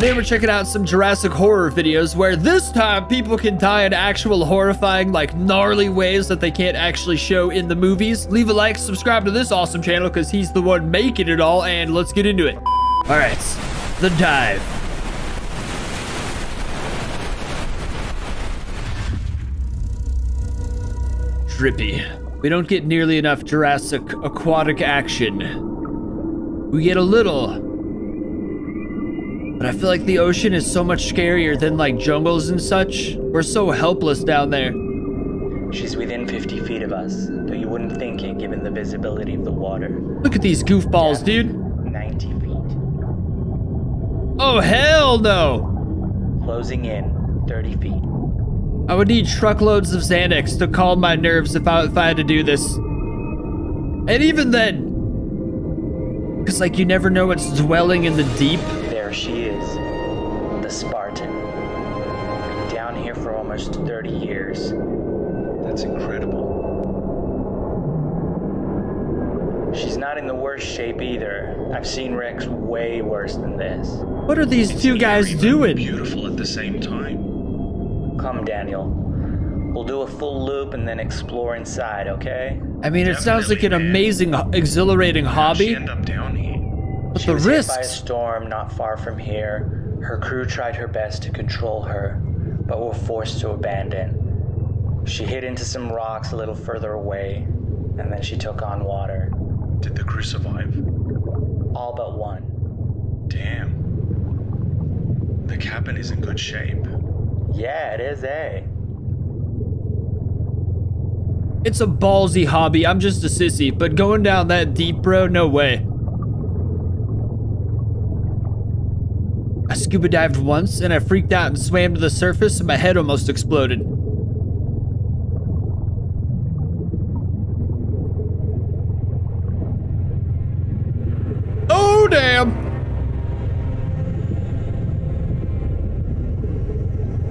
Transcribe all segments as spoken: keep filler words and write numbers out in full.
Today we're checking out some Jurassic horror videos where this time people can die in actual horrifying, like gnarly ways that they can't actually show in the movies. Leave a like, subscribe to this awesome channel because he's the one making it all, and let's get into it. All right, The Dive. Drippy. We don't get nearly enough Jurassic aquatic action. We get a little, but I feel like the ocean is so much scarier than like jungles and such. We're so helpless down there. She's within fifty feet of us, though you wouldn't think it given the visibility of the water. Look at these goofballs, yeah, dude. ninety feet. Oh, hell no. Closing in thirty feet. I would need truckloads of Xanax to calm my nerves if I, if I had to do this. And even then, because like you never know what's dwelling in the deep. She is the Spartan. Been down here for almost thirty years. That's incredible. She's not in the worst shape either. I've seen wrecks way worse than this. What are these it's two guys doing? Beautiful at the same time. Come, Daniel. We'll do a full loop and then explore inside, okay? I mean, it Definitely, sounds like an man. amazing, exhilarating How'd hobby. She end up down here? But she the was risks. hit by a storm not far from here. Her crew tried her best to control her, but were forced to abandon. She hid into some rocks a little further away, and then she took on water. Did the crew survive? All but one. Damn. The cabin is in good shape. Yeah, it is, eh? It's a ballsy hobby. I'm just a sissy, but going down that deep, bro, no way. I scuba dived once, and I freaked out and swam to the surface, and my head almost exploded. Oh, damn!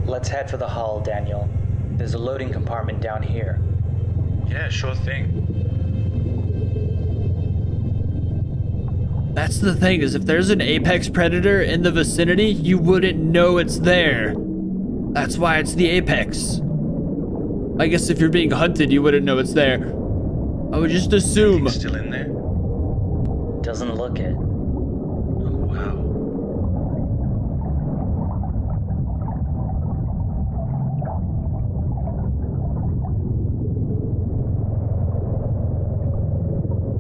Let's head for the hull, Daniel. There's a loading compartment down here. Yeah, sure thing. That's the thing, is if there's an apex predator in the vicinity, you wouldn't know it's there. That's why it's the apex. I guess if you're being hunted, you wouldn't know it's there. I would just assume. It's still in there. Doesn't look it. Oh,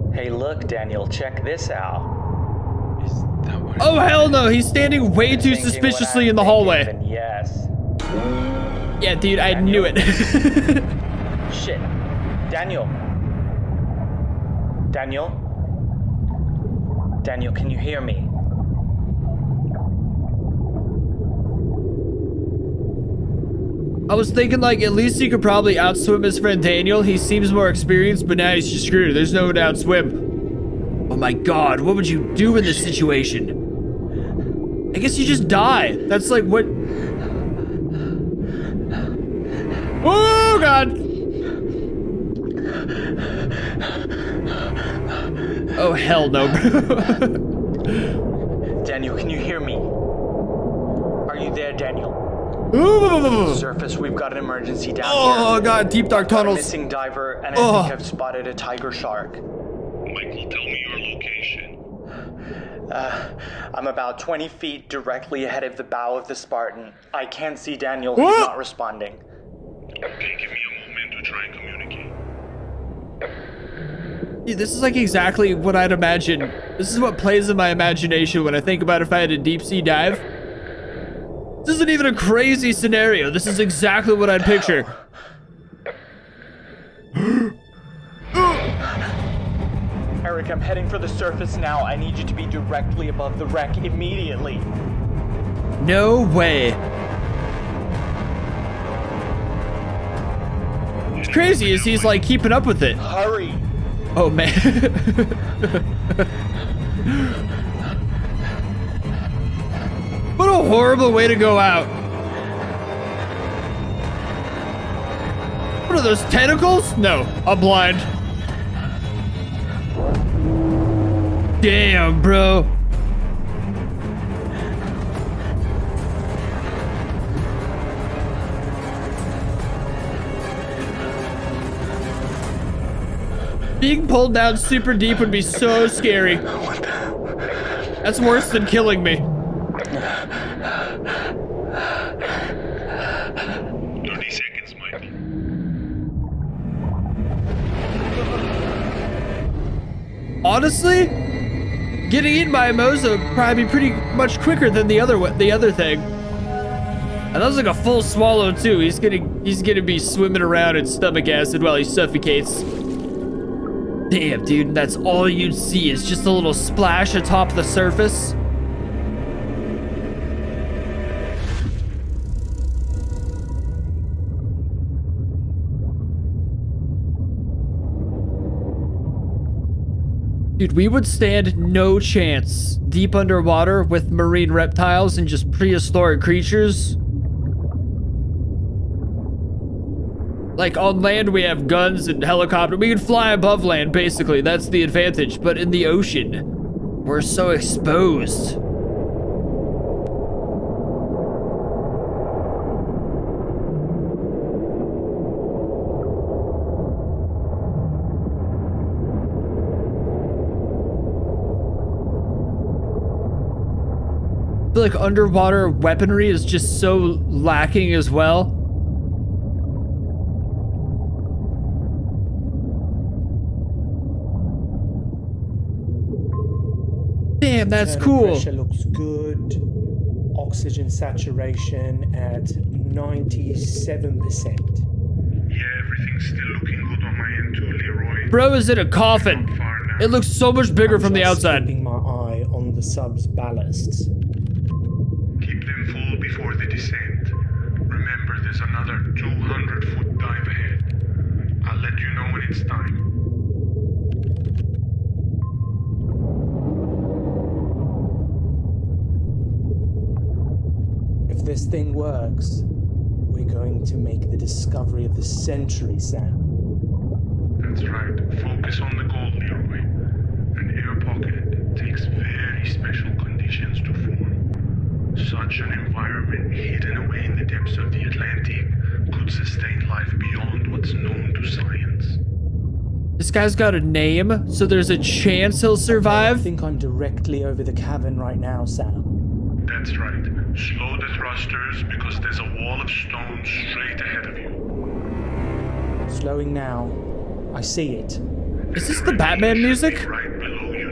wow. Hey, look, Daniel, check this out. Oh, hell no. He's standing way too suspiciously in the hallway. Yes. Yeah, dude, I knew it. Shit. Daniel. Daniel. Daniel, can you hear me? I was thinking, like, at least he could probably outswim his friend Daniel. He seems more experienced, but now he's just screwed. There's no one to outswim. Oh, my God. What would you do in this situation? I guess you just die. That's like what. Oh, God. Oh, hell no, bro. Daniel, can you hear me? Are you there, Daniel? Ooh. Surface, we've got an emergency down oh, here. Oh, God, deep dark tunnels. Missing diver, and I oh. think I've spotted a tiger shark. Michael, tell me your location. Uh, I'm about twenty feet directly ahead of the bow of the Spartan. I can't see Daniel. What? He's not responding. Okay, give me a moment to try and communicate. Dude, this is like exactly what I'd imagine. This is what plays in my imagination when I think about if I had a deep sea dive. This isn't even a crazy scenario. This is exactly what I'd picture. Eric, I'm heading for the surface now. I need you to be directly above the wreck immediately. No way. What's crazy is he's like keeping up with it. Hurry. Oh, man. What a horrible way to go out. What are those, tentacles? No, I'm blind. Damn, bro. Being pulled down super deep would be so scary. That's worse than killing me. thirty seconds, Mike. Honestly, getting eaten by a Mosa would probably be pretty much quicker than the other the other thing. And that was like a full swallow too. He's gonna he's gonna be swimming around in stomach acid while he suffocates. Damn, dude, that's all you'd see is just a little splash atop the surface. Dude, we would stand no chance deep underwater with marine reptiles and just prehistoric creatures. Like, on land, we have guns and helicopter. We can fly above land, basically. That's the advantage. But in the ocean, we're so exposed. I feel like underwater weaponry is just so lacking as well. Damn, that's cool. Pressure looks good. Oxygen saturation at ninety-seven percent. Yeah, everything's still looking good on my end too, Leroy. Bro is in a coffin. It looks so much bigger I'm from just the outside. Keeping my eye on the sub's ballasts. Keep them full before they descend. Remember, there's another two hundred foot dive ahead. I'll let you know when it's time. If this thing works, we're going to make the discovery of the century, Sam. That's right. Focus on the gold, Leroy. An air pocket takes very special conditions to form. Such an environment hidden away in the depths of the Atlantic could sustain life beyond what's known to science. This guy's got a name, so there's a chance he'll survive? I think I'm directly over the cavern right now, Sam. That's right. Slow the thrusters because there's a wall of stone straight ahead of you. Slowing now. I see it. Is this the Batman music? Right below you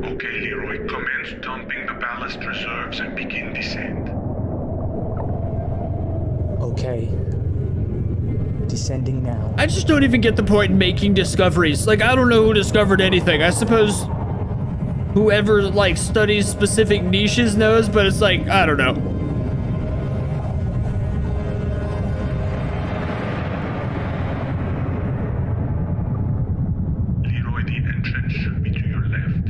now. Okay, Leroy, commence dumping the ballast reserves and begin descent. Okay. Descending now. I just don't even get the point in making discoveries. Like, I don't know who discovered anything. I suppose whoever, like, studies specific niches knows, but it's like, I don't know. Leroy, the entrance should be to your left.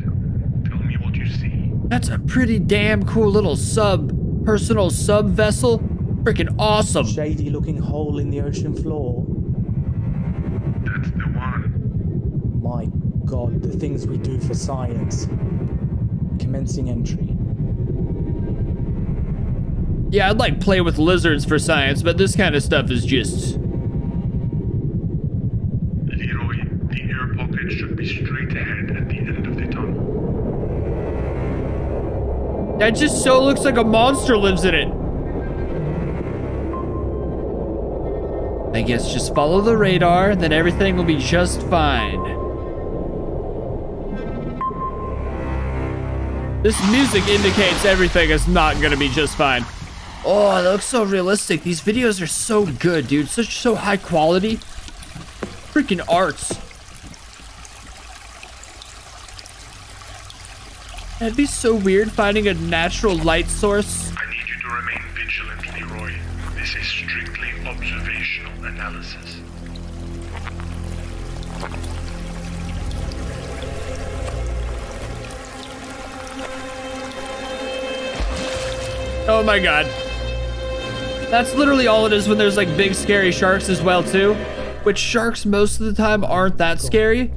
Tell me what you see. That's a pretty damn cool little sub, personal sub vessel. Freaking awesome. Shady looking hole in the ocean floor. That's the one. My God, the things we do for science. Commencing entry. Yeah, I'd like play with lizards for science, but this kind of stuff is just... Leroy, the air pocket should be straight ahead at the end of the tunnel. That just so looks like a monster lives in it. I guess just follow the radar, then everything will be just fine. This music indicates everything is not gonna be just fine. Oh, that looks so realistic. These videos are so good, dude. Such so high quality. Freaking arts. That'd be so weird finding a natural light source. I need you to remain vigilant, Leroy. This is strictly observational analysis. Oh my God. That's literally all it is when there's like big scary sharks as well too. Which sharks most of the time aren't that scary.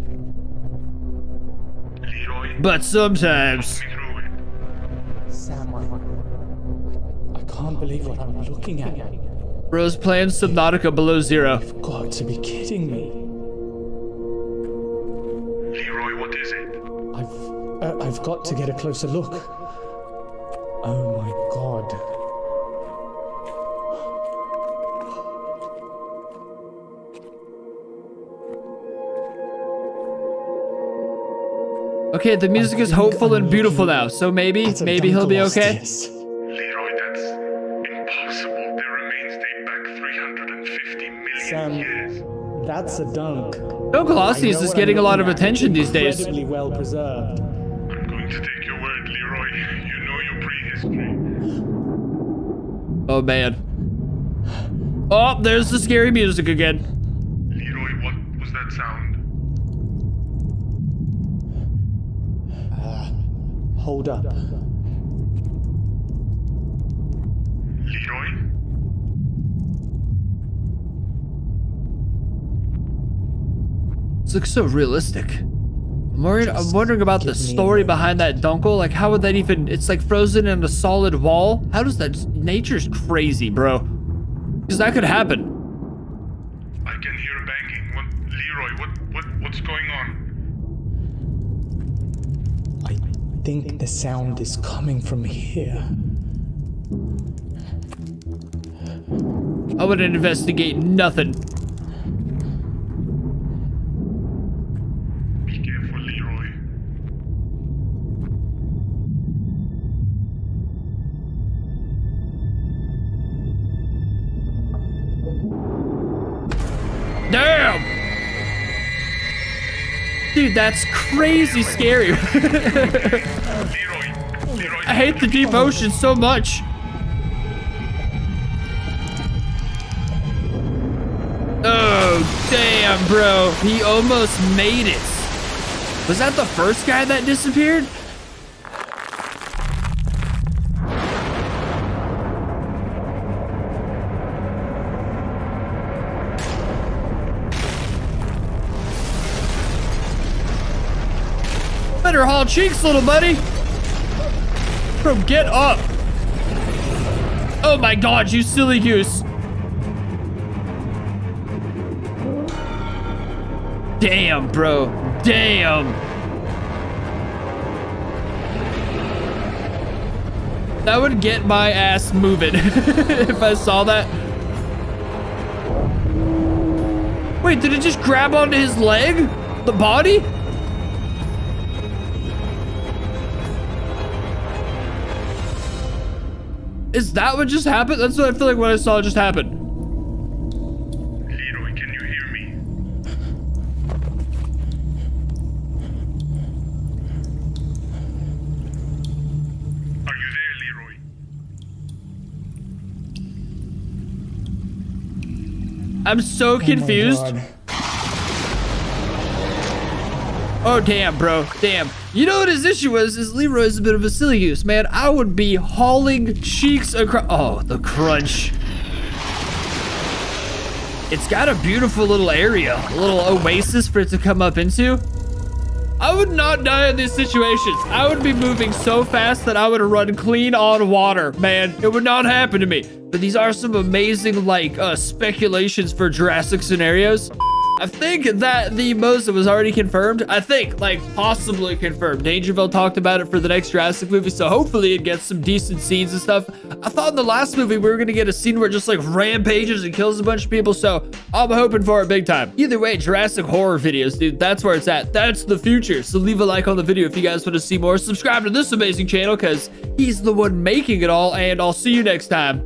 Leroy, but sometimes. Sam, I, I can't believe what I'm looking at. Bro's playing Subnautica below zero. You've got to be kidding me. Uh, I've got to get a closer look. Oh my God. Okay, the music is hopeful and beautiful now, so maybe, maybe he'll be okay. Leroy, that's impossible. There remains date back three hundred fifty million Sam, years. That's a dunk. No, Colossius is getting a lot of attention these days. Incredibly well preserved. I'm going to take your word, Leroy. You know your prehistory. Oh, man. Oh, there's the scary music again. Leroy, what was that sound? Hold up. Leroy? This looks so realistic. I'm, worried, I'm wondering about the story behind that dunkel. Like, how would that even... It's like frozen in a solid wall. How does that... Nature's crazy, bro. Because that could happen. I can hear banging. What, Leroy, what, what, what's going on? I think the sound is coming from here. I wouldn't investigate nothing. Be careful, Leroy. Damn! Dude, that's crazy scary. I hate the deep ocean so much. Oh, damn, bro. He almost made it. Was that the first guy that disappeared? Better haul cheeks, little buddy. Bro, get up. Oh my God, you silly goose. Damn, bro. Damn. That would get my ass moving if I saw that. Wait, did it just grab onto his leg? The body? Is that what just happened? That's what I feel like what I saw just happened. Leroy, can you hear me? Are you there, Leroy? I'm so confused. Oh, oh damn, bro. Damn. You know what his issue was? Is Leroy's a bit of a silly goose, man. I would be hauling cheeks across. Oh, the crunch. It's got a beautiful little area, a little oasis for it to come up into. I would not die in these situations. I would be moving so fast that I would run clean on water, man. It would not happen to me. But these are some amazing, like, uh, speculations for Jurassic scenarios. I think that the Mosa was already confirmed. I think, like, possibly confirmed. Dangerville talked about it for the next Jurassic movie, so hopefully it gets some decent scenes and stuff. I thought in the last movie we were going to get a scene where it just, like, rampages and kills a bunch of people, so I'm hoping for it big time. Either way, Jurassic horror videos, dude, that's where it's at. That's the future, so leave a like on the video if you guys want to see more. Subscribe to this amazing channel because he's the one making it all, and I'll see you next time.